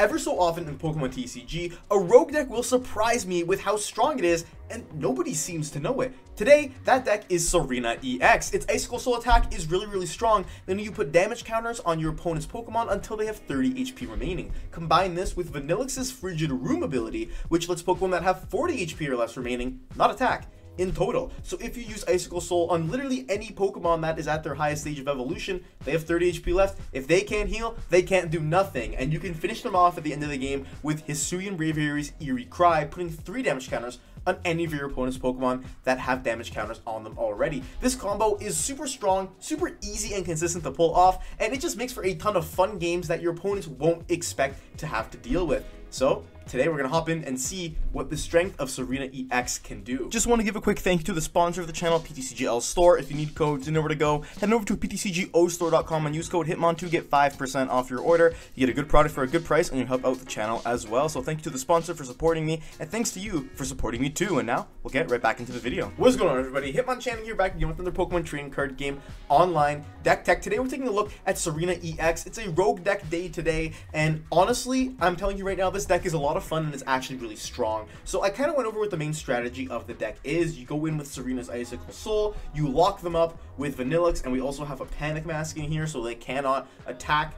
Ever so often in Pokemon TCG, a rogue deck will surprise me with how strong it is, and nobody seems to know it. Today, that deck is Tsareena ex. Its Icicle Soul attack is really strong, then you put damage counters on your opponent's Pokemon until they have 30 HP remaining. Combine this with Vanilluxe's Frigid Room ability, which lets Pokemon that have 40 HP or less remaining not attack in total. So if you use Icicle Soul on literally any Pokemon that is at their highest stage of evolution, they have 30 HP left. If they can't heal, they can't do nothing, and you can finish them off at the end of the game with Hisuian Braviary's Eerie Cry, putting 3 damage counters on any of your opponent's Pokemon that have damage counters on them already. This combo is super strong, super easy and consistent to pull off, and it just makes for a ton of fun games that your opponents won't expect to have to deal with. So today we're going to hop in and see what the strength of Tsareena ex can do. Just want to give a quick thank you to the sponsor of the channel, PTCGL Store. If you need codes, you know where to go. Head over to ptcgostore.com and use code Hitmon to get 5% off your order. You get a good product for a good price and you help out the channel as well. So thank you to the sponsor for supporting me, and thanks to you for supporting me too. And now we'll get right back into the video. What's going on, everybody? Hitmonchan here, back again with another Pokemon trading card game online deck tech. Today we're taking a look at Tsareena ex. It's a rogue deck day today, and honestly, I'm telling you right now, this deck is a lot of fun and it's actually really strong. So I kind of went over what the main strategy of the deck is. You go in with Tsareena's Icicle Soul, you lock them up with Vanilluxe, and we also have a Panic Mask in here so they cannot attack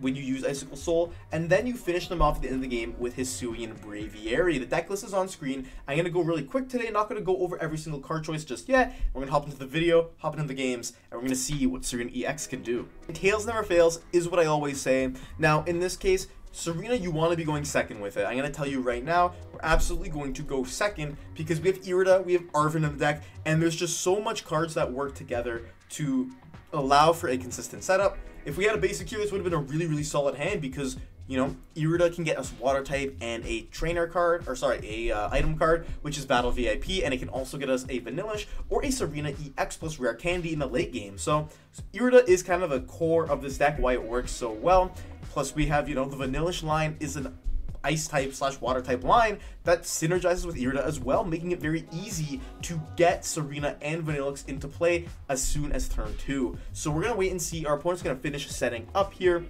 when you use Icicle Soul, and then you finish them off at the end of the game with Hisuian Braviary. The deck list is on screen. I'm going to go really quick today, not going to go over every single card choice just yet. We're going to hop into the video, hop into the games, and we're going to see what Tsareena ex can do. And tails never fails is what I always say. Now in this case, Tsareena, you want to be going second with it. I'm going to tell you right now, we're absolutely going to go second because we have Irida, we have Arven in the deck, and there's just so much cards that work together to allow for a consistent setup. If we had a basic here, this would have been a really solid hand because, you know, Irida can get us water type and a trainer card, or sorry, a item card, which is Battle VIP, and it can also get us a Vanillish or a Tsareena ex plus Rare Candy in the late game. So Irida is kind of a core of this deck, why it works so well. Plus we have, you know, the Vanillish line is an ice type slash water type line that synergizes with Irida as well, making it very easy to get Tsareena and Vanilluxe into play as soon as turn 2. So we're going to wait and see. Our opponent's going to finish setting up here,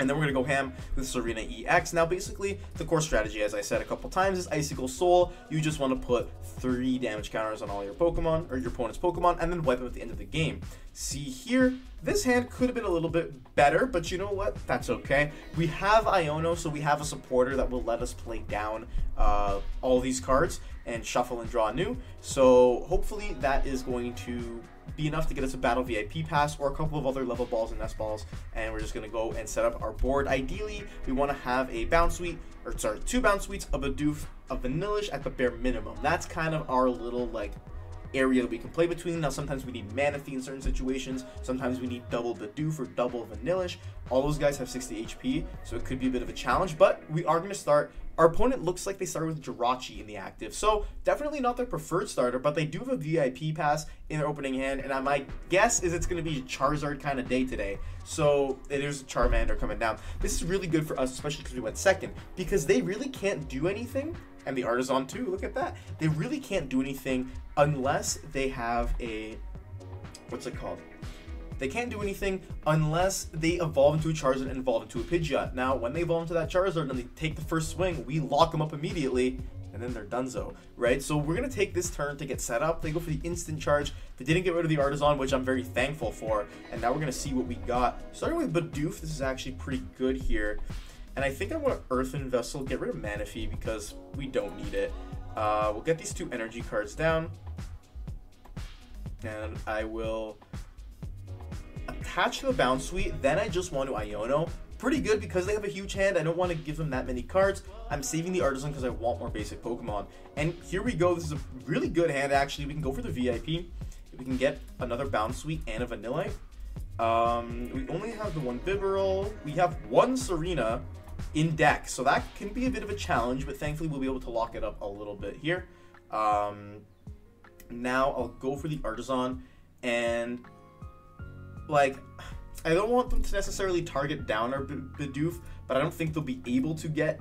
and then we're going to go ham with Tsareena ex. Now basically, the core strategy, as I said a couple times, is Icicle Soul. You just want to put 3 damage counters on all your Pokemon, or your opponent's Pokemon, and then wipe them at the end of the game. See here, this hand could have been a little bit better, but you know what? That's okay. We have Iono, so we have a supporter that will let us play down all these cards and shuffle and draw new. So hopefully that is going to be enough to get us a Battle VIP Pass or a couple of other Level Balls and Nest Balls, and we're just going to go and set up our board. Ideally, we want to have a Bounsweet, or sorry, 2 Bounsweets, a Bidoof, a Vanillish at the bare minimum. That's kind of our little, like, area that we can play between. Now sometimes we need Manaphy in certain situations, sometimes we need double Bidoof or double Vanillish. All those guys have 60 HP, so it could be a bit of a challenge, but we are going to start. Our opponent looks like they started with Jirachi in the active, so definitely not their preferred starter, but they do have a VIP pass in their opening hand, and my guess is it's going to be a Charizard kind of day today. So there's a Charmander coming down. This is really good for us, especially because we went second, because they really can't do anything. And the Artisan too, look at that. They really can't do anything unless they have a, what's it called? They can't do anything unless they evolve into a Charizard and evolve into a Pidgeot. Now, when they evolve into that Charizard and they take the first swing, we lock them up immediately, and then they're donezo, right? So we're going to take this turn to get set up. They go for the Instant Charge. They didn't get rid of the Artisan, which I'm very thankful for, and now we're going to see what we got. Starting with Bidoof, this is actually pretty good here. And I think I want to Earthen Vessel, get rid of Manaphy because we don't need it. We'll get these 2 energy cards down. And I will attach the Bounsweet. Then I just want to Iono. Pretty good because they have a huge hand. I don't want to give them that many cards. I'm saving the Artisan because I want more basic Pokemon. And here we go. This is a really good hand, actually. We can go for the VIP. We can get another Bounsweet and a Vanillite. We only have the 1 Bibarel. We have 1 Tsareena in deck, so that can be a bit of a challenge, but thankfully we'll be able to lock it up a little bit here. Now I'll go for the Artisan, and like, I don't want them to necessarily target down our Bidoof, but I don't think they'll be able to get,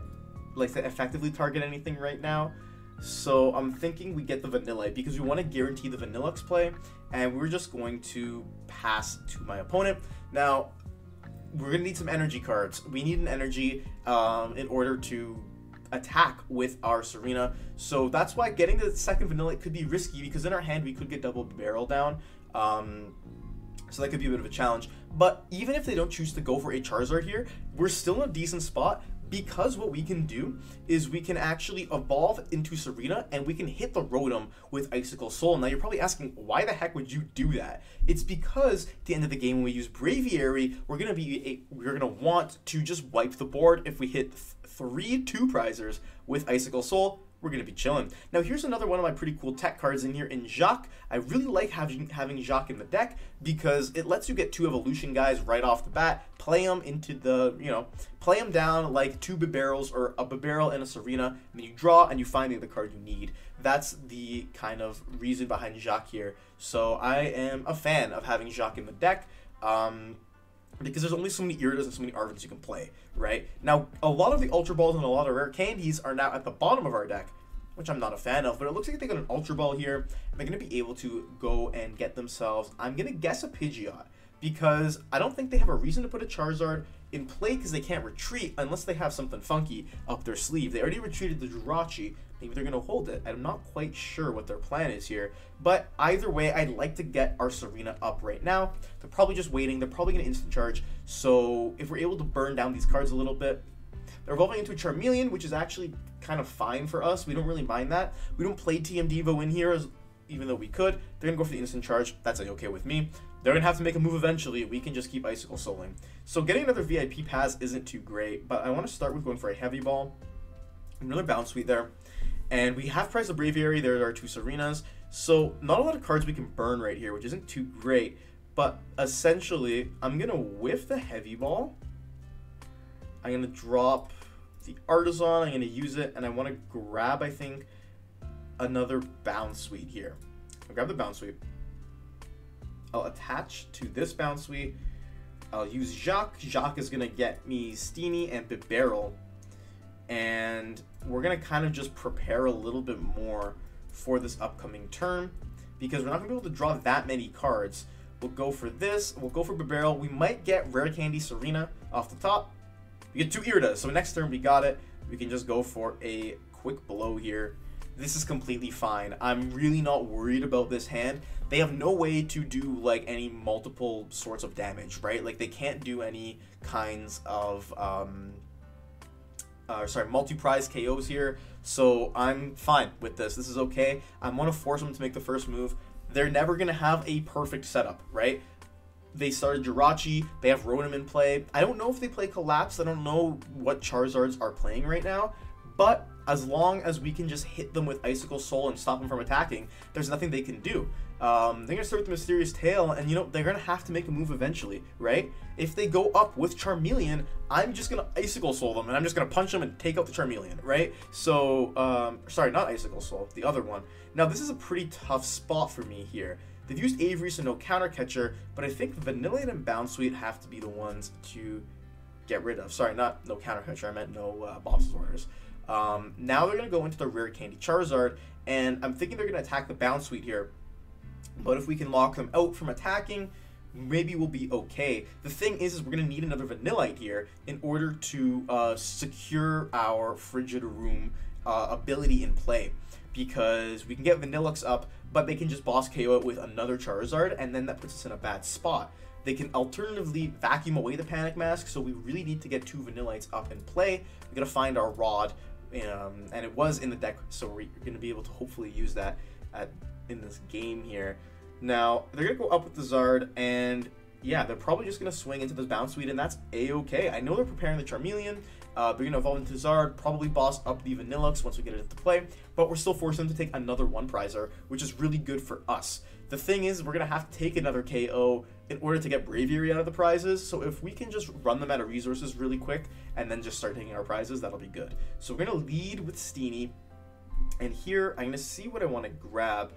like, to effectively target anything right now. So I'm thinking we get the Vanillite because we want to guarantee the Vanilluxe play, and we're just going to pass to my opponent. Now, we're going to need some energy cards. We need an energy in order to attack with our Tsareena. So that's why getting the second Vanilla could be risky, because in our hand we could get double Bibarel down. So that could be a bit of a challenge. But even if they don't choose to go for a Charizard here, we're still in a decent spot, because what we can do is we can actually evolve into Tsareena and we can hit the Rotom with Icicle Soul. Now you're probably asking, why the heck would you do that? It's because at the end of the game when we use Braviary, we're gonna want to just wipe the board. If we hit 3-2 prizers with Icicle Soul, we're going to be chilling. Now, here's another one of my pretty cool tech cards in here in Jacq. I really like having Jacq in the deck because it lets you get two evolution guys right off the bat, play them into the, you know, play them down like two Bibarels or a Bibarel and a Tsareena, and you draw and you find the other card you need. That's the kind of reason behind Jacq here. So I am a fan of having Jacq in the deck. Because there's only so many Iridas and so many Arvens you can play, right? Now, a lot of the Ultra Balls and a lot of Rare Candies are now at the bottom of our deck, which I'm not a fan of, but it looks like they got an Ultra Ball here, and they're going to be able to go and get themselves, I'm going to guess, a Pidgeot, because I don't think they have a reason to put a Charizard in play because they can't retreat unless they have something funky up their sleeve. They already retreated the Jirachi. Maybe they're going to hold it. I'm not quite sure what their plan is here, but either way, I'd like to get our Tsareena up right now. They're probably just waiting. They're probably going to Instant Charge, so if we're able to burn down these cards a little bit. They're evolving into a Charmeleon, which is actually kind of fine for us. We don't really mind that. We don't play TM Devo in here, even though we could. They're going to go for the Instant Charge. That's okay with me. They're going to have to make a move eventually. We can just keep Icicle Souling. So getting another VIP Pass isn't too great, but I want to start with going for a Heavy Ball. Another Bounsweet there. And we have Prize of Braviary. There are two Tsareenas. So not a lot of cards we can burn right here, which isn't too great. But essentially, I'm going to whiff the Heavy Ball. I'm going to drop the Artisan. I'm going to use it. And I want to grab, I think, another Bounsweet here. I'll grab the Bounsweet. I'll attach to this Bounsweet. I'll use Jacq. Jacq is going to get me Steenie and Bibarel. And we're going to kind of just prepare a little bit more for this upcoming turn, because we're not going to be able to draw that many cards. We'll go for this. We'll go for Bibarel. We might get Rare Candy Tsareena off the top. We get two Iridas. So next turn we got it. We can just go for a quick blow here. This is completely fine. I'm really not worried about this hand. They have no way to do like any multiple sorts of damage, right? Like they can't do any kinds of multi-prize KOs here. So I'm fine with this. This is okay. I want to force them to make the first move. They're never going to have a perfect setup, right? They started Jirachi. They have Rotom in play. I don't know if they play Collapse. I don't know what Charizards are playing right now, but as long as we can just hit them with Icicle Soul and stop them from attacking, there's nothing they can do. They're going to start with the Mysterious Tail, and, you know, they're going to have to make a move eventually, right? If they go up with Charmeleon, I'm just going to Icicle Soul them, and I'm just going to punch them and take out the Charmeleon, right? So, sorry, not Icicle Soul, the other one. Now, this is a pretty tough spot for me here. They've used Avery, so no Counter Catcher, but I think Vanillion and Bounsweet have to be the ones to get rid of. Sorry, not no Counter Catcher, I meant no Bob's Orders. Now they're going to go into the Rare Candy Charizard, and I'm thinking they're going to attack the Bounsweet here. But if we can lock them out from attacking, maybe we'll be okay. The thing is we're going to need another Vanillite here in order to secure our Frigid Room ability in play, because we can get Vanilluxe up, but they can just boss KO it with another Charizard, and then that puts us in a bad spot. They can alternatively vacuum away the Panic Mask, so we really need to get two Vanillites up in play. We're going to find our Rod, and it was in the deck, so we're going to be able to hopefully use that in this game here. Now, they're going to go up with the Zard, and yeah, they're probably just going to swing into this Bounsweet, and that's a-okay. I know they're preparing the Charmeleon. They're going to evolve into Zard, probably boss up the Vanilluxe once we get it into play, but we're still forcing them to take another one prizer, which is really good for us. The thing is, we're going to have to take another KO in order to get Braviary out of the prizes, so if we can just run them out of resources really quick and then just start taking our prizes, that'll be good. So we're going to lead with Steenie, and here I'm going to see what I want to grab.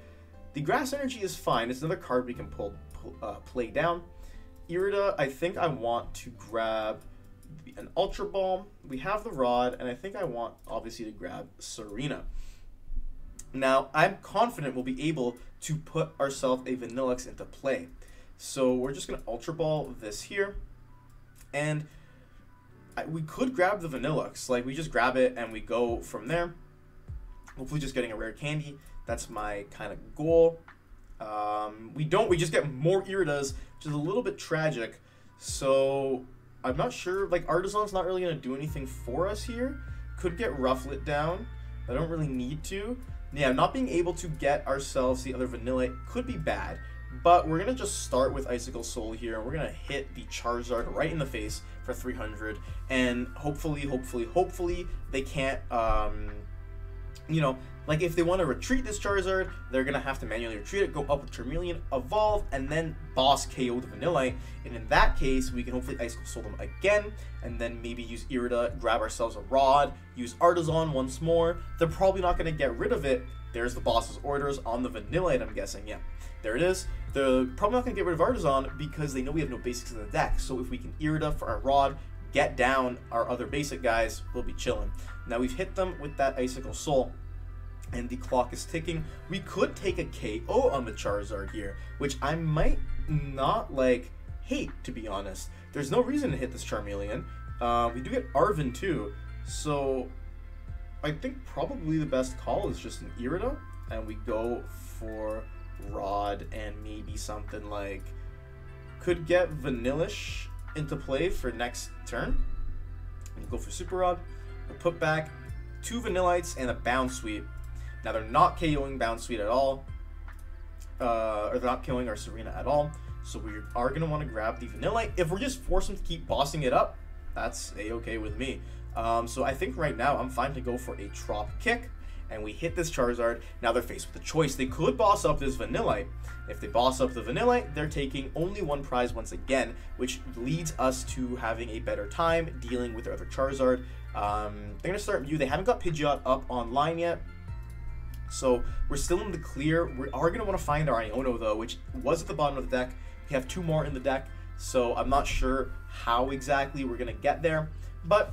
The Grass Energy is fine. It's another card we can play down. Irida, I think I want to grab an Ultra Ball. We have the Rod, and I think I want, obviously, to grab Tsareena. Now, I'm confident we'll be able to put ourselves a Vanilluxe into play. So we're just going to Ultra Ball this here. And we could grab the Vanilluxe. Like, we just grab it and we go from there. Hopefully just getting a rare candy. That's my kind of goal. We don't. We just get more Iridas, which is a little bit tragic. So I'm not sure. Like, Artisan's not really going to do anything for us here. Could get Rufflet down. I don't really need to. Yeah, not being able to get ourselves the other Vanilla could be bad. But we're going to just start with Icicle Soul here. And we're going to hit the Charizard right in the face for 300. And hopefully, they can't, you know, like, if they want to retreat this Charizard, they're going to have to manually retreat it, go up with Charmeleon, evolve, and then boss KO the Vanillite. And in that case, we can hopefully Icicle Soul them again, and then maybe use Irida, grab ourselves a Rod, use Artisan once more. They're probably not going to get rid of it. There's the boss's orders on the Vanillite, I'm guessing. Yeah, there it is. They're probably not going to get rid of Artisan because they know we have no basics in the deck. So if we can Irida for our Rod, get down our other basic guys, we'll be chilling. Now we've hit them with that Icicle Soul. And the clock is ticking. We could take a KO on the Charizard here, which I might not, like, hate, to be honest. There's no reason to hit this Charmeleon. We do get Arven too, so I think probably the best call is just an Irida, and we go for Rod and maybe something like... Could get Vanillish into play for next turn. We'll go for Super Rod. We'll put back two Vanillites and a Bounsweet. Now, they're not KOing Bounsweet at all, or they're not KOing our Tsareena at all, so we are going to want to grab the Vanillite. If we're just forced them to keep bossing it up, that's a-okay with me. So I think right now I'm fine to go for a Trop Kick, and we hit this Charizard. Now they're faced with a choice. They could boss up this Vanillite. If they boss up the Vanillite, they're taking only one prize once again, which leads us to having a better time dealing with their other Charizard. They're going to start Mew. They haven't got Pidgeot up online yet. So we're still in the clear. We are going to want to find our Iono, though, which was at the bottom of the deck. We have two more in the deck, so I'm not sure how exactly we're going to get there. But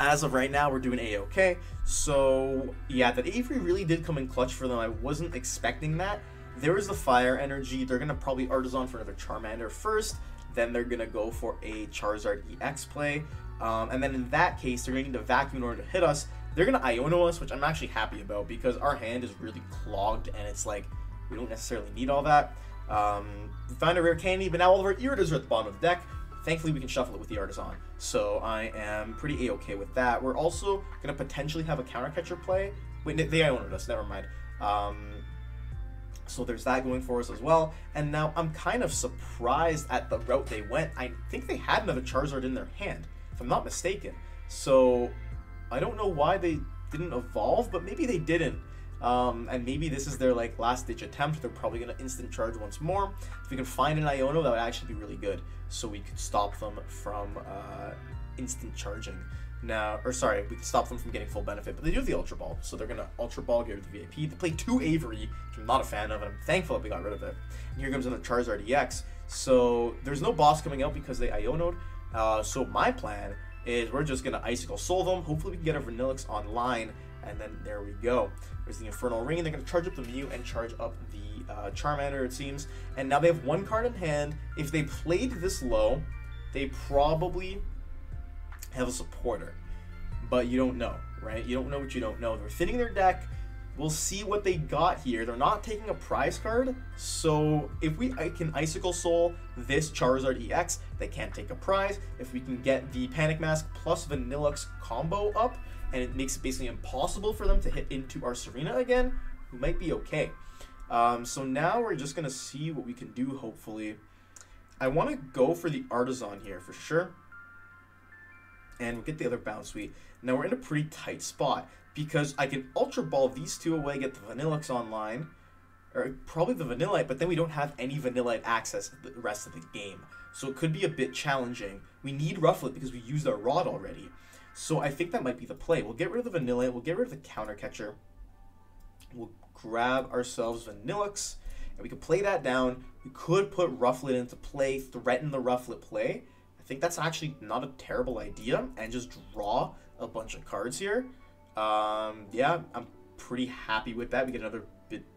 as of right now, we're doing A-okay. So, yeah, that Avery really did come in clutch for them. I wasn't expecting that. There is the Fire Energy. They're going to probably Artisan for another Charmander first. Then they're going to go for a Charizard EX play. And then in that case, they're going to need to vacuum in order to hit us. They're going to Iono us, which I'm actually happy about because our hand is really clogged and it's like, we don't necessarily need all that. We found a rare candy, but now all of our Iridas are at the bottom of the deck. Thankfully, we can shuffle it with the Artisan. So I am pretty A-okay with that. We're also going to potentially have a Counter Catcher play. Wait, they Iono'd us, never mind. So there's that going for us as well. And now I'm kind of surprised at the route they went. I think they had another Charizard in their hand, if I'm not mistaken. So I don't know why they didn't evolve, but maybe they didn't. And maybe this is their, like, last-ditch attempt. They're probably going to instant charge once more. If we can find an Iono, that would actually be really good. So we could stop them from instant charging. Now, or sorry, we could stop them from getting full benefit. But they do have the Ultra Ball, so they're going to Ultra Ball, get rid of the VIP. They play two Avery, which I'm not a fan of, and I'm thankful that we got rid of it. And here comes another Charizard EX. So there's no boss coming out because they Iono'd. So my plan is we're just going to Icicle Soul them. Hopefully we can get a Vanilluxe online, and then there we go. There's the Infernal Ring, and they're going to charge up the Mew and charge up the Charmander, it seems. And now they have one card in hand. If they played this low, they probably have a supporter. But you don't know, right? You don't know what you don't know. They're thinning their deck. We'll see what they got here. They're not taking a prize card, so if we can Icicle Soul this Charizard EX, they can't take a prize. If we can get the Panic Mask plus Vanilluxe combo up, and it makes it basically impossible for them to hit into our Tsareena again, we might be okay. So now we're just going to see what we can do, hopefully. I want to go for the Artisan here for sure. And we'll get the other Bounsweet. Now we're in a pretty tight spot, because I can Ultra Ball these two away, get the Vanilluxe online, or probably the Vanillite, but then we don't have any Vanillite access the rest of the game. So it could be a bit challenging. We need Rufflet because we used our Rod already. So I think that might be the play. We'll get rid of the Vanillite, we'll get rid of the Counter Catcher, we'll grab ourselves Vanilluxe, and we can play that down. We could put Rufflet into play, threaten the Rufflet play. I think that's actually not a terrible idea, and just draw a bunch of cards here. Yeah, I'm pretty happy with that. We get another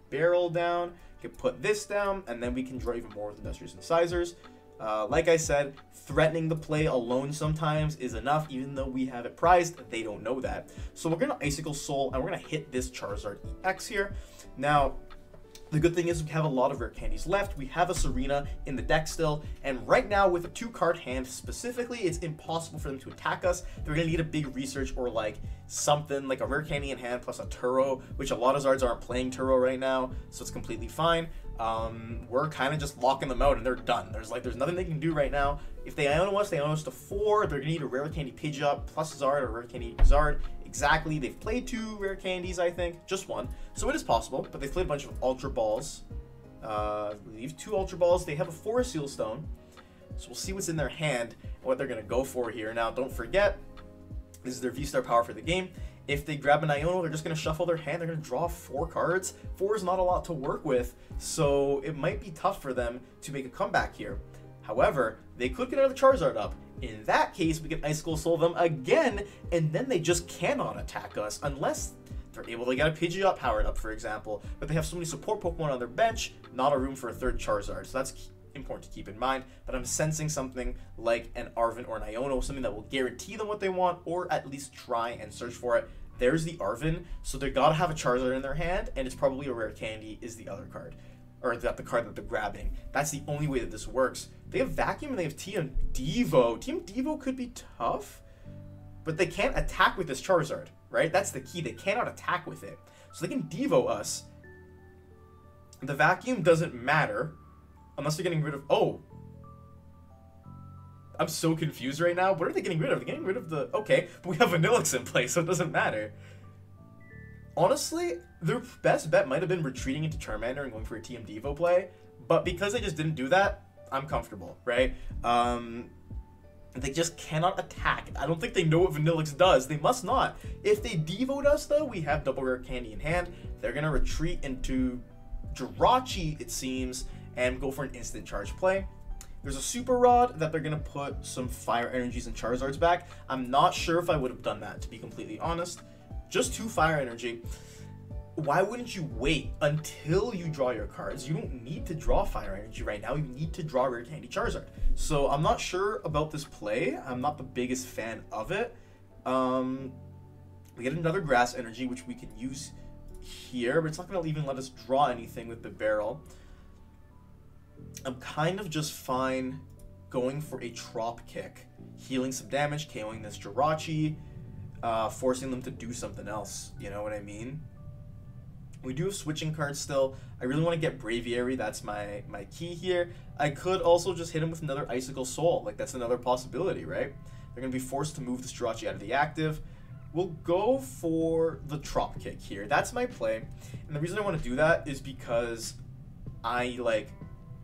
Bibarel down, we can put this down, and then we can draw even more with Industrious Incisors. Like I said, threatening the play alone sometimes is enough, even though we have it prized. They don't know that. So we're going to Icicle Soul, and we're going to hit this Charizard EX here. Now, the good thing is we have a lot of rare candies left. We have a Tsareena in the deck still, and right now with a 2-card hand specifically, it's impossible for them to attack us. They're gonna need a big research or like something, like a rare candy in hand plus a Turo, which a lot of Zards aren't playing Turo right now, so it's completely fine. We're kind of just locking them out and they're done. There's nothing they can do right now. If they Iono us, they Iono us to 4. They're gonna need a rare candy Pidgeot plus Zard or rare candy Zard. Exactly, they've played 2 rare candies, I think, just 1. So it is possible, but they've played a bunch of Ultra Balls. I believe 2 Ultra Balls. They have a 4 Seal Stone. So we'll see what's in their hand and what they're going to go for here. Now, don't forget, this is their V-Star power for the game. If they grab an Iono, they're just going to shuffle their hand. They're going to draw 4 cards. 4 is not a lot to work with, so it might be tough for them to make a comeback here. However, they could get another Charizard up. In that case, we can Icicle Soul them again, and then they just cannot attack us unless they're able to get a Pidgeot powered up, for example. But they have so many support Pokemon on their bench, not a room for a third Charizard. So that's important to keep in mind. But I'm sensing something like an Arven or an Iono, something that will guarantee them what they want, or at least try and search for it. There's the Arven, so they gotta have a Charizard in their hand, and it's probably a rare candy is the other card. Or is that the card that they're grabbing? That's the only way that this works. They have Vacuum and they have TM Devo. TM Devo could be tough, but they can't attack with this Charizard, right? That's the key. They cannot attack with it. So they can Devo us. The Vacuum doesn't matter unless they're getting rid of... Oh! I'm so confused right now. What are they getting rid of? They're getting rid of the... Okay, but we have Vanilluxe in play, so it doesn't matter. Honestly, their best bet might have been retreating into Charmander and going for a TM Devo play, but because they just didn't do that, I'm comfortable, right? They just cannot attack. I don't think they know what Vanilluxe does. They must not. If they Devo'd us, though, we have double rare candy in hand. They're going to retreat into Jirachi, it seems, and go for an instant charge play. There's a Super Rod that they're going to put some Fire Energies and Charizards back. I'm not sure if I would have done that, to be completely honest. Just 2 Fire Energy. Why wouldn't you wait until you draw your cards? You don't need to draw Fire Energy right now. You need to draw Rare Candy Charizard. So I'm not sure about this play. I'm not the biggest fan of it. We get another Grass Energy, which we can use here, but it's not going to even let us draw anything with the Bibarel. I'm kind of just fine going for a Trop Kick. Healing some damage, KOing this Jirachi. Forcing them to do something else, you know what I mean? We do have switching cards still. I really want to get Braviary, that's my key here. I could also just hit him with another Icicle Soul, like that's another possibility, right? They're going to be forced to move the Jirachi out of the active. We'll go for the Trop Kick here, that's my play. And the reason I want to do that is because we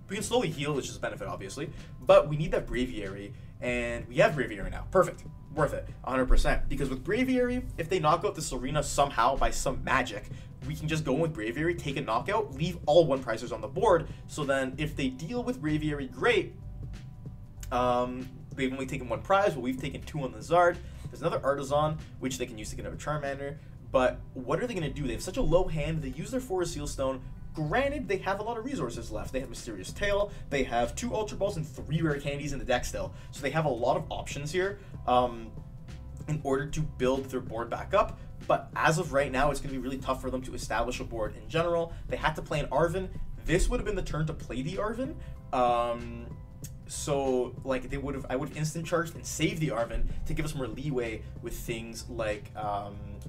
can slowly heal, which is a benefit obviously, but we need that Braviary, and we have Braviary now, perfect. Worth it 100%, because with Braviary, if they knock out the Tsareena somehow by some magic, we can just go in with Braviary, take a knockout, leave all 1-prizers on the board. So then if they deal with Braviary, great. They've only taken 1 prize, but we've taken 2 on the Zard. There's another Artisan, which they can use to get another Charmander. But what are they going to do? They have such a low hand. They use their 4 Seal Stone. Granted, they have a lot of resources left. They have Mysterious Tail, they have 2 Ultra Balls and 3 Rare Candies in the deck still. So they have a lot of options here in order to build their board back up. But as of right now, it's going to be really tough for them to establish a board in general. They had to play an Arven. This would have been the turn to play the Arven. So like I would have instant charged and saved the Arven to give us more leeway with things like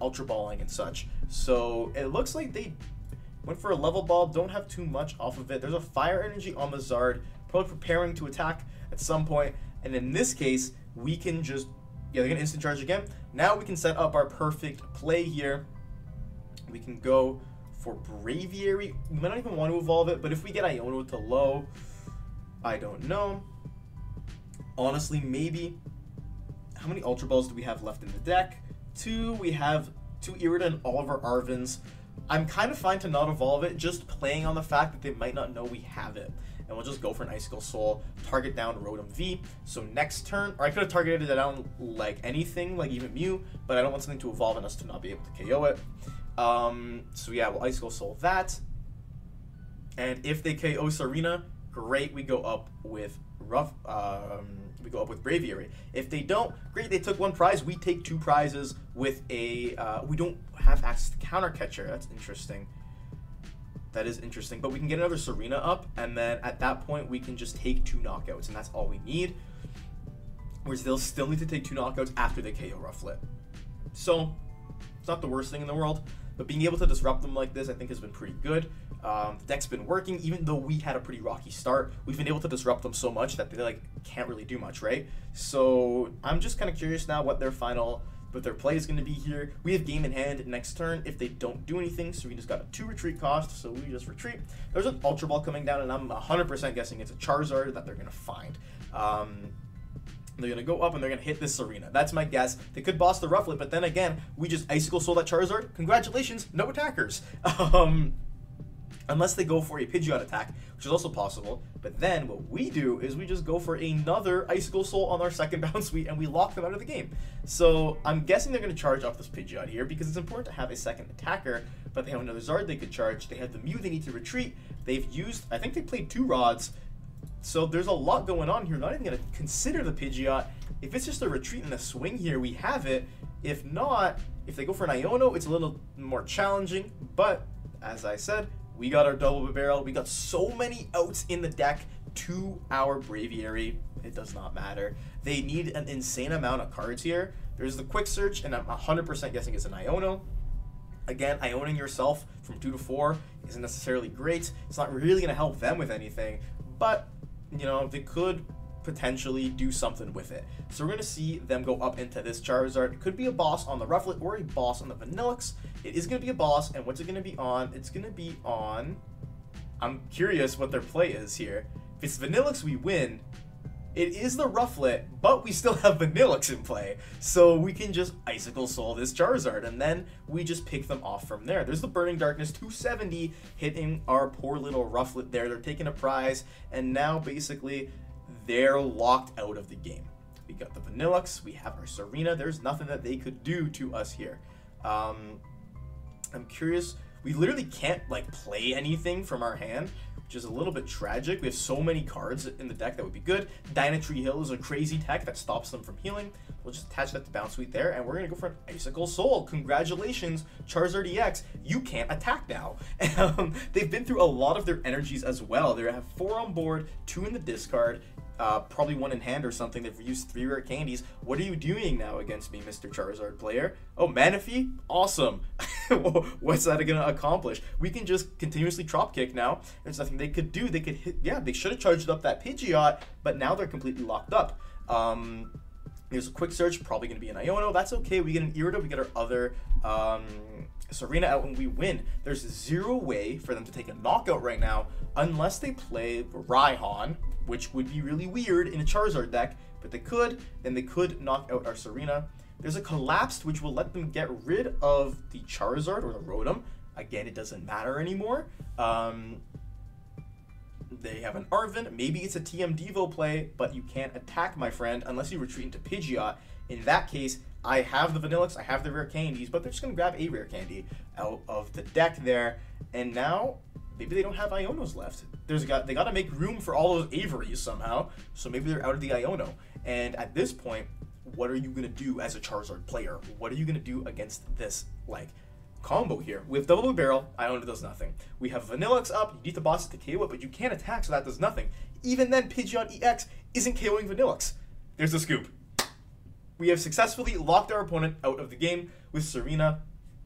Ultra Balling and such. So it looks like they... went for a Level Ball, don't have too much off of it. There's a Fire Energy on the Zard, probably preparing to attack at some point. And in this case, we can just, yeah, they're gonna instant charge again. Now we can set up our perfect play here. We can go for Braviary. We might not even want to evolve it, but if we get Iono to low, I don't know. Honestly, maybe. How many Ultra Balls do we have left in the deck? 2, we have 2 Irida and all of our Arvens. I'm kind of fine to not evolve it, just playing on the fact that they might not know we have it. And we'll just go for an Icicle Soul, target down Rotom V. So next turn, or I could have targeted it down like anything, like even Mew, but I don't want something to evolve and us to not be able to KO it. So yeah, we'll Icicle Soul that. And if they KO Tsareena, great, we go up with we go up with Braviary. If they don't, great, they took one prize. We take two prizes with a, we don't have access to Counter Catcher. That's interesting. That is interesting. But we can get another Tsareena up, and then at that point, we can just take two knockouts, and that's all we need. Whereas they'll still need to take two knockouts after they KO Rufflet. So, it's not the worst thing in the world, but being able to disrupt them like this, I think, has been pretty good. The deck's been working, even though we had a pretty rocky start. We've been able to disrupt them so much that they like can't really do much, right? So I'm just kind of curious now what their final, what their play is going to be here. We have game in hand next turn if they don't do anything, so we just got a 2 retreat cost, so we just retreat. There's an Ultra Ball coming down, and I'm 100% guessing it's a Charizard that they're going to find. They're going to go up, and they're going to hit this Tsareena. That's my guess. They could boss the Rufflet, but then again, we just Icicle Soul that Charizard. Congratulations, no attackers. Unless they go for a Pidgeot attack, which is also possible. But then what we do is we just go for another Icicle Soul on our second Bounsweet, and we lock them out of the game. So I'm guessing they're going to charge up this Pidgeot here because it's important to have a second attacker. But they have another Zard they could charge. They have the Mew they need to retreat. They've used, I think they played two Rods. So there's a lot going on here. Not even going to consider the Pidgeot. If it's just a retreat and a swing here, we have it. If not, if they go for an Iono, it's a little more challenging. But as I said, we got our double Bibarel. We got so many outs in the deck to our Braviary. It does not matter. They need an insane amount of cards here. There's the quick search, and I'm 100% guessing it's an Iono. Again, Ioning yourself from 2 to 4 isn't necessarily great. It's not really going to help them with anything, but you know, they could potentially do something with it. So we're going to see them go up into this Charizard. It could be a boss on the Rufflet or a boss on the Vanilluxe. It is going to be a boss, and what's it going to be on? It's going to be on... I'm curious what their play is here. If it's Vanilluxe, we win. It is the Rufflet, but we still have Vanilluxe in play. So we can just Icicle Soul this Charizard, and then we just pick them off from there. There's the Burning Darkness, 270, hitting our poor little Rufflet there. They're taking a prize, and now basically they're locked out of the game. We got the Vanilluxe, we have our Tsareena. There's nothing that they could do to us here. I'm curious. We literally can't like play anything from our hand, which is a little bit tragic. We have so many cards in the deck that would be good. Dyna Tree Hill is a crazy tech that stops them from healing. We'll just attach that to Bounsweet there, and we're going to go for an Icicle Soul. Congratulations, Charizard EX. You can't attack now. They've been through a lot of their energies as well. They have 4 on board, 2 in the discard, probably 1 in hand or something. They've used 3 rare candies. What are you doing now against me, Mr. Charizard player? Oh, Manaphy? Awesome. What's that going to accomplish? We can just continuously Trop Kick now. There's nothing they could do. They could hit, yeah, they should have charged up that Pidgeot, but now they're completely locked up. There's a quick search, probably going to be an Iono. That's okay. We get an Irida, we get our other Tsareena out, and we win. There's zero way for them to take a knockout right now unless they play Raihan, which would be really weird in a Charizard deck, but they could. Then they could knock out our Tsareena. There's a Collapsed, which will let them get rid of the Charizard or the Rotom. Again, it doesn't matter anymore. They have an Arven. Maybe it's a TM Devo play, but you can't attack, my friend, unless you retreat into Pidgeot. In that case, I have the Vanilluxe, I have the rare candies, but they're just going to grab a rare candy out of the deck there. And now, maybe they don't have Ionos left. They got to make room for all those Averys somehow, so maybe they're out of the Iono. And at this point, what are you going to do as a Charizard player? What are you going to do against this, like, combo here? With double Bibarel, Iono does nothing. We have Vanilluxe up, you need to boss it to KO it, but you can't attack, so that does nothing. Even then, Pidgeot EX isn't KOing Vanilluxe. There's the scoop. We have successfully locked our opponent out of the game with Tsareena,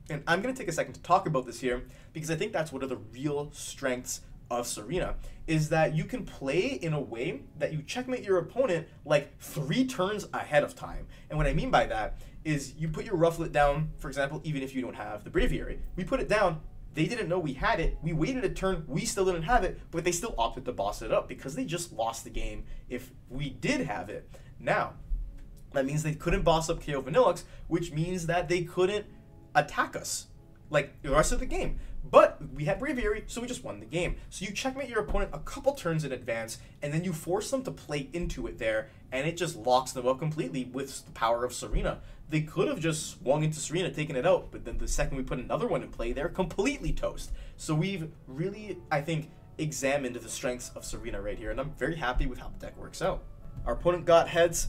and I'm going to take a second to talk about this here, because I think that's one of the real strengths of Tsareena, is that you can play in a way that you checkmate your opponent like 3 turns ahead of time. And what I mean by that is you put your Rufflet down, for example, even if you don't have the Braviary. We put it down, they didn't know we had it, we waited a turn, we still didn't have it, but they still opted to boss it up because they just lost the game if we did have it. Now, that means they couldn't boss up KO Vanilluxe, which means that they couldn't attack us like the rest of the game. But we had Braviary, so we just won the game. So you checkmate your opponent a couple turns in advance, and then you force them to play into it there, and it just locks them up completely with the power of Tsareena. They could have just swung into Tsareena, taken it out, but then the second we put another one in play, they're completely toast. So we've really, I think, examined the strengths of Tsareena right here, and I'm very happy with how the deck works out. Our opponent got heads.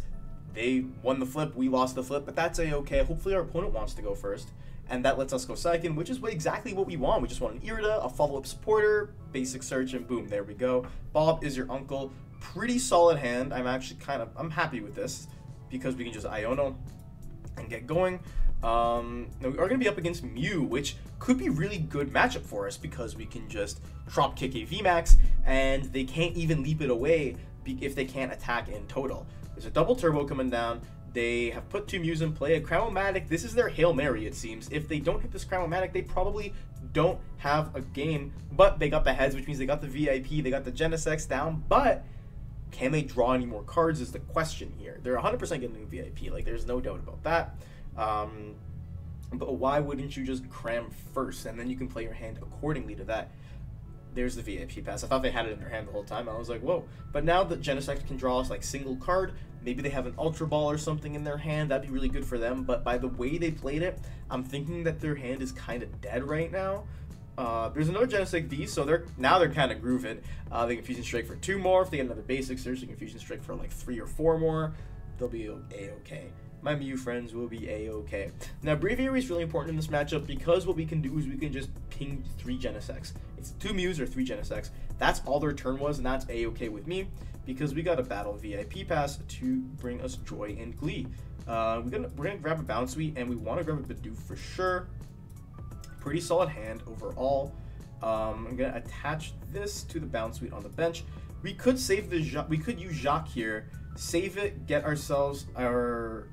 They won the flip, we lost the flip, but that's a-okay. Hopefully our opponent wants to go first, and that lets us go second, which is exactly what we want. We just want an Irida, a follow-up supporter, basic search, and boom, there we go. Bob is your uncle. Pretty solid hand. I'm actually I'm happy with this because we can just Iono and get going. Now we are going to be up against Mew, which could be really good matchup for us because we can just Trop Kick a VMAX, and they can't even leap it away if they can't attack in total. There's a double turbo coming down. They have put two Mews in play. A Crown-O-Matic, this is their Hail Mary, it seems. If they don't hit this Crown-O-Matic, they probably don't have a game, but they got the heads, which means they got the VIP, they got the Genesex down, but can they draw any more cards is the question here. They're 100% getting a VIP, like there's no doubt about that. But why wouldn't you just cram first and then you can play your hand accordingly to that? There's the VIP pass. I thought they had it in their hand the whole time. I was like, whoa. But now that Genesect can draw us like single card, maybe they have an Ultra Ball or something in their hand. That'd be really good for them. But by the way they played it, I'm thinking that their hand is kind of dead right now. There's another Genesect V, so they're kind of grooving. They can Fusion Strike for 2 more. If they get another basic search, they can Fusion Strike for like 3 or 4 more. They'll be a-okay. My Mew friends will be a-okay. Now, Braviary is really important in this matchup because what we can do is we can just ping 3 Genesects. It's 2 Mews or 3 Genesects. That's all their turn was, and that's a-okay with me because we got a Battle VIP Pass to bring us joy and glee. We're gonna grab a Bounsweet, and we want to grab a Bidoof for sure. Pretty solid hand overall. I'm gonna attach this to the Bounsweet on the bench. We could save the Jacq. We could use Jacq here. Save it, get ourselves our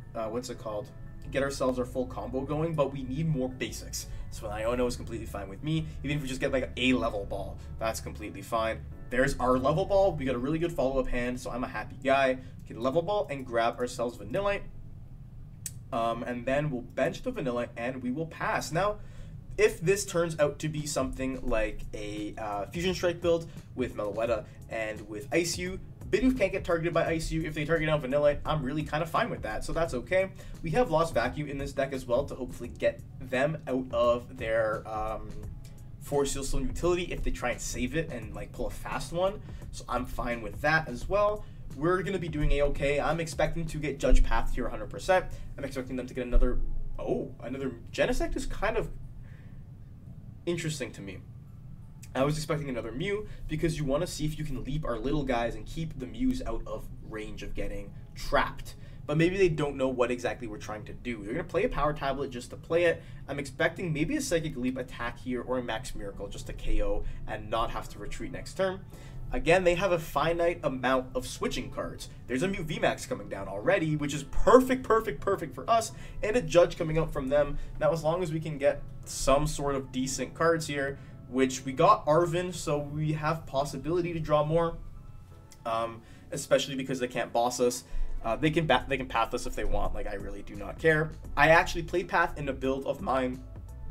get ourselves our full combo going, but we need more basics. So an Iono is completely fine with me. Even if we just get like a level ball, that's completely fine. There's our level ball. We got a really good follow-up hand, so I'm a happy guy. Get a level ball and grab ourselves Vanillite. And then we'll bench the Vanillite and we will pass. Now, if this turns out to be something like a Fusion Strike build with Meloetta and with Ice U, Bidoof can't get targeted by Ice U. If they target out Vanillite, I'm really kind of fine with that, so that's okay. We have Lost Vacuum in this deck as well to hopefully get them out of their Force Seal Stone utility if they try and save it and like pull a fast one, so I'm fine with that as well. We're going to be doing a-okay. I'm expecting to get Judge Path here 100%. I'm expecting them to get another... Oh, another Genesect is kind of interesting to me. I was expecting another Mew because you want to see if you can leap our little guys and keep the Mews out of range of getting trapped. But maybe they don't know what exactly we're trying to do. They're going to play a Power Tablet just to play it. I'm expecting maybe a Psychic Leap attack here or a Max Miracle just to KO and not have to retreat next turn. Again, they have a finite amount of switching cards. There's a Mew VMAX coming down already, which is perfect for us, and a Judge coming out from them. Now, as long as we can get some sort of decent cards here, which we got Arven, so we have possibility to draw more, especially because they can't boss us. They can path us if they want. Like, I really do not care. I actually play path in a build of mine.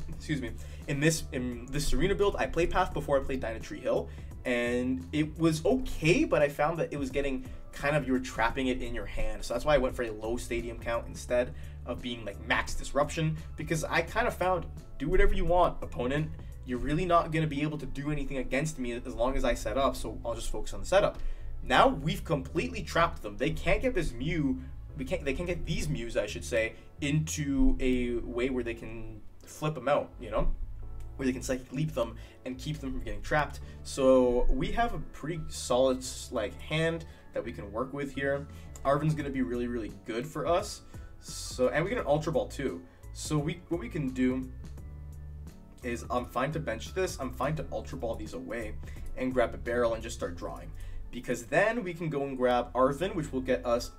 Excuse me. In this Tsareena build, I play path before I played Dyna Tree Hill, and it was okay, but I found that it was getting kind of, you were trapping it in your hand, so that's why I went for a low stadium count instead of being like max disruption, because I kind of found, do whatever you want, opponent. You're really not going to be able to do anything against me as long as I set up, so I'll just focus on the setup. Now we've completely trapped them. They can't get this Mew, they can't get these Mews, I should say, into a way where they can flip them out, you know? Where they can Psychic Leap them and keep them from getting trapped. So we have a pretty solid like hand that we can work with here. Arven's going to be really, really good for us. So, and we get an Ultra Ball too. So what we can do is I'm fine to bench this, I'm fine to Ultra Ball these away and grab a barrel and just start drawing, because then we can go and grab Arven, which will get us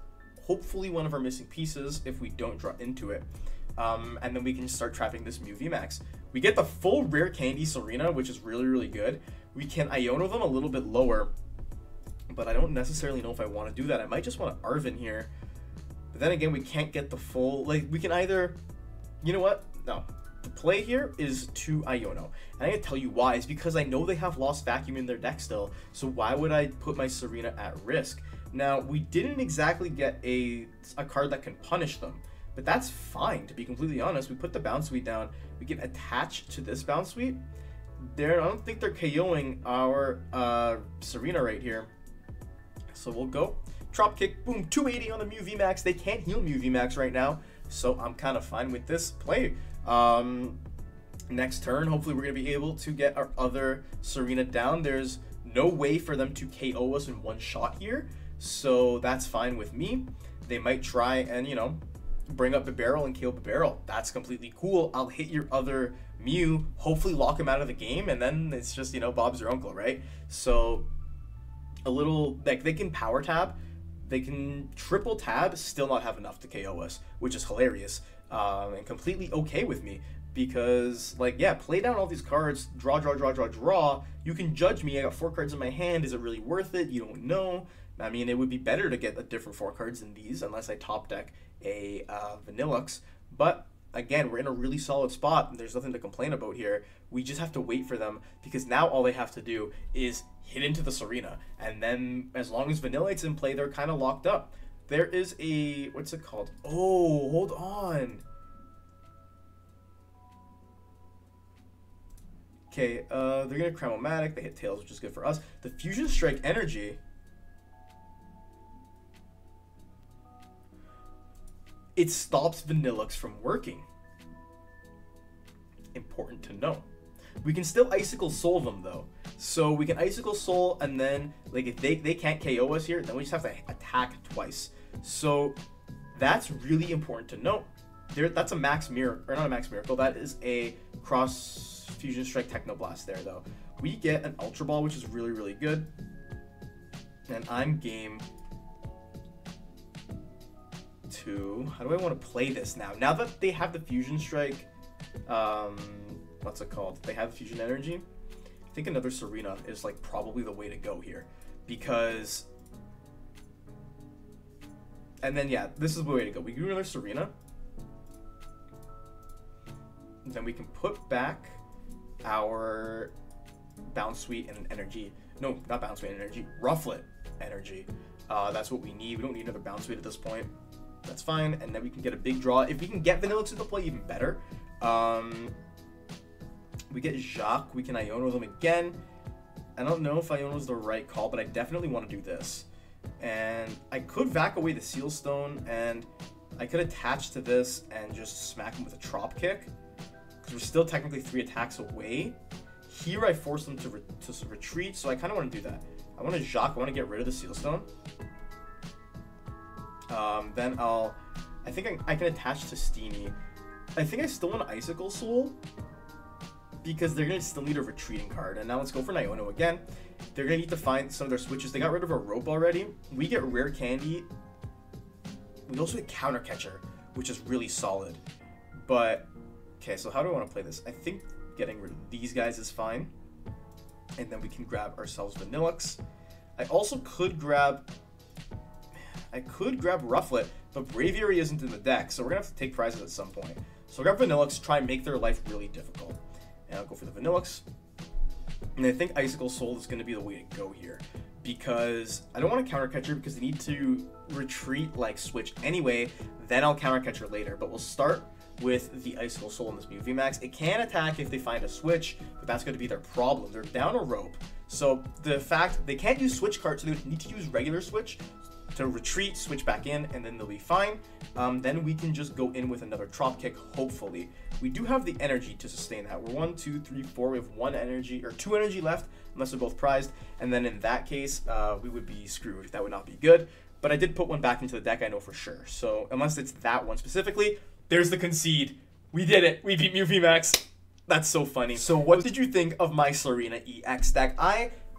hopefully one of our missing pieces if we don't draw into it, and then we can start trapping this Mew VMAX. We get the full Rare Candy Tsareena, which is really, really good. We can Iono them a little bit lower, but I don't necessarily know if I want to do that. I might just want to Arven here, but then again, we can't get the full, like, we can either, you know what, no. The play here is to Iono, and I'm gonna tell you why. It's because I know they have Lost Vacuum in their deck still, so why would I put my Tsareena at risk? Now, we didn't exactly get a card that can punish them, but that's fine, to be completely honest. We put the Bounsweet down, we can attach to this Bounsweet, I don't think they're KOing our Tsareena right here. So we'll go Trop Kick, boom, 280 on the Mew VMAX. They can't heal Mew VMAX right now, so I'm kind of fine with this play. Next turn, hopefully we're going to be able to get our other Tsareena down. There's no way for them to KO us in one shot here, so that's fine with me. They might try and, you know, bring up Bibarel and kill Bibarel. That's completely cool. I'll hit your other Mew, hopefully lock him out of the game, and then it's just, you know, Bob's your uncle, right? So a little, like, they can power tab, they can triple tab, still not have enough to KO us, which is hilarious, and completely okay with me. Because, like, yeah, play down all these cards, draw. You can judge me. I got 4 cards in my hand. Is it really worth it? You don't know. I mean, it would be better to get a different 4 cards than these, unless I top deck a Vanilluxe. But again, we're in a really solid spot, and there's nothing to complain about here. We just have to wait for them, because now all they have to do is hit into the Tsareena, and then as long as Vanillite's in play, they're kind of locked up. There is a, what's it called? Oh, hold on. Okay, they're gonna Cram-O-Matic, they hit Tails, which is good for us. The Fusion Strike energy it stops Vanilluxe from working. Important to know. We can still Icicle Soul them though. So we can Icicle Soul, and then like if they can't KO us here, then we just have to attack twice. So that's really important to note. That's a max mirror, or not a max miracle, that is a cross Fusion Strike Technoblast there though. We get an Ultra Ball, which is really, really good. And I'm game to, how do I want to play this now? Now that they have the Fusion Strike, what's it called? They have Fusion Energy. I think another Tsareena is like probably the way to go here, because, and then yeah, this is the way to go. We do another Tsareena. Then we can put back our Bounsweet and energy. No, not Bounsweet and energy. Rufflet energy. That's what we need. We don't need another Bounsweet at this point. That's fine. And then we can get a big draw. If we can get Vanilluxe into play, even better. We get Jacq. We can Iono them again. I don't know if Iono's the right call, but I definitely want to do this. And I could vac away the Seal Stone, and I could attach to this and just smack him with a Trop Kick. We're still technically 3 attacks away. Here I force them to retreat, so I kind of want to do that. I want to Jacq, I want to get rid of the Seal Stone. Then I can attach to Steenie. I think I still want Icicle Soul, because they're going to still need a retreating card. And now let's go for Iono again. They're going to need to find some of their switches. They got rid of a rope already. We get Rare Candy. We also get Counter Catcher, which is really solid. But okay, so how do I want to play this? I think getting rid of these guys is fine. And then we can grab ourselves Vanilluxe. I also could grab... I could grab Rufflet, but Braviary isn't in the deck, so we're going to have to take prizes at some point. So I'll grab Vanilluxe, try and make their life really difficult. And I'll go for the Vanilluxe. And I think Icicle Soul is going to be the way to go here, because I don't want to Counter Catcher, because they need to retreat like Switch anyway. Then I'll Counter Catcher later, but we'll start with the Icicle Soul in this Mew VMAX. It can attack if they find a Switch, but that's going to be their problem. They're down a rope, so the fact they can't use Switch cards, so they need to use regular Switch to retreat, switch back in, and then they'll be fine. Then we can just go in with another Trop Kick, hopefully. We do have the energy to sustain that. We're 1, 2, 3, 4. We have 1 energy, or 2 energy left, unless they're both prized. And then in that case, we would be screwed. That would not be good. But I did put one back into the deck, I know for sure. So unless it's that one specifically, there's the concede. We did it. We beat Mew VMAX. That's so funny. So what did you think of my Tsareena EX deck?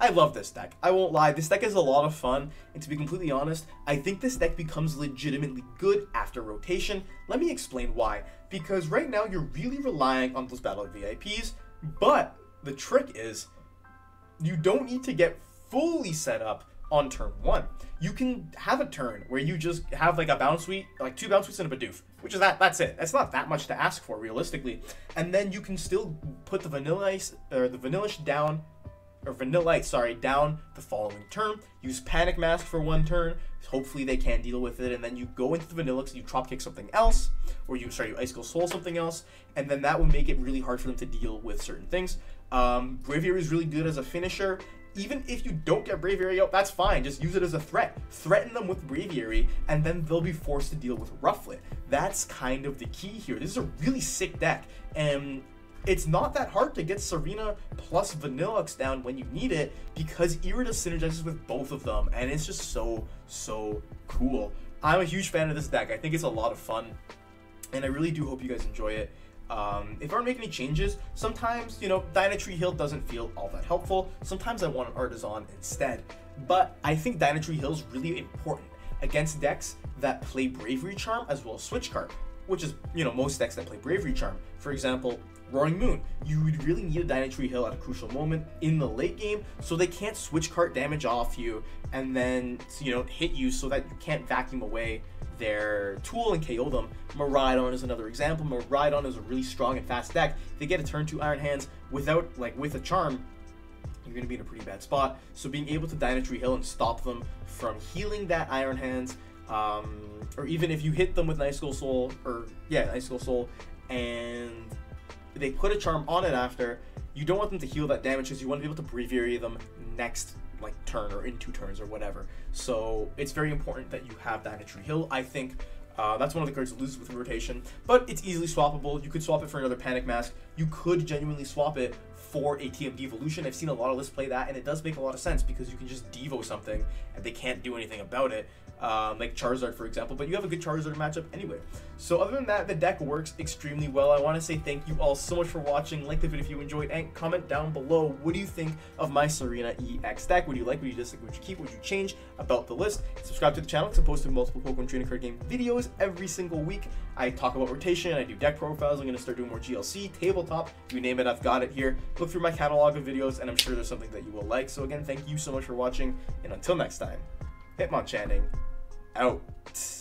I love this deck. I won't lie. This deck is a lot of fun. And to be completely honest, I think this deck becomes legitimately good after rotation. Let me explain why. Because right now you're really relying on those Battle VIPs. But the trick is you don't need to get fully set up on turn 1. You can have a turn where you just have like a Bounsweet, like 2 Bounsweets and a Bidoof, which is that's it. That's not that much to ask for realistically. And then you can still put the Vanillish down or Vanillite, sorry, down the following turn. Use Panic Mask for one turn. Hopefully they can't deal with it, and then you go into the Vanilluxe, you Trop Kick something else, or you Icicle Soul something else, and then that would make it really hard for them to deal with certain things. Braviary is really good as a finisher. Even if you don't get Braviary out, that's fine. Just use it as a threat. Threaten them with Braviary, and then they'll be forced to deal with Rufflet. That's kind of the key here. This is a really sick deck, and it's not that hard to get Tsareena plus Vanilluxe down when you need it, because Irida synergizes with both of them, and it's just so cool. I'm a huge fan of this deck. I think it's a lot of fun, and I really do hope you guys enjoy it. If I don't make any changes, sometimes, you know, Dyna Tree Hill doesn't feel all that helpful. Sometimes I want an Artisan instead. But I think Dyna Tree Hill is really important against decks that play Bravery Charm as well as Switch Card, which is, you know, most decks that play Bravery Charm. For example, Roaring Moon. You would really need a Dyna Tree Hill at a crucial moment in the late game, so they can't Switch Card damage off you and then, you know, hit you so that you can't vacuum away their tool and KO them. Maridon is another example. Maridon is a really strong and fast deck. They get a turn 2 Iron Hands without, like, with a charm, you're going to be in a pretty bad spot. So being able to Dyna Tree Hill and stop them from healing that Iron Hands, or even if you hit them with an Icicle Soul, or yeah, Icicle Soul, and they put a charm on it after, you don't want them to heal that damage because you want to be able to Braviary them next turn or in 2 turns or whatever. So it's very important that you have Dyna Tree Hill. I think that's one of the cards that loses with rotation, but it's easily swappable. You could swap it for another Panic Mask. You could genuinely swap it for a TM Devolution. I've seen a lot of lists play that, and it does make a lot of sense because you can just Devo something and they can't do anything about it, like Charizard, for example, but you have a good Charizard matchup anyway. So other than that, the deck works extremely well. I want to say thank you all so much for watching. Like the video if you enjoyed, and comment down below, what do you think of my Tsareena EX deck? What do you like? What do you dislike? What do you keep? What do you change about the list? Subscribe to the channel because I'm posting multiple Pokemon trading card game videos every single week. I talk about rotation, I do deck profiles, I'm going to start doing more GLC, tabletop, you name it, I've got it here. Look through my catalog of videos, and I'm sure there's something that you will like. So again, thank you so much for watching, and until next time, Hitmonchanting out.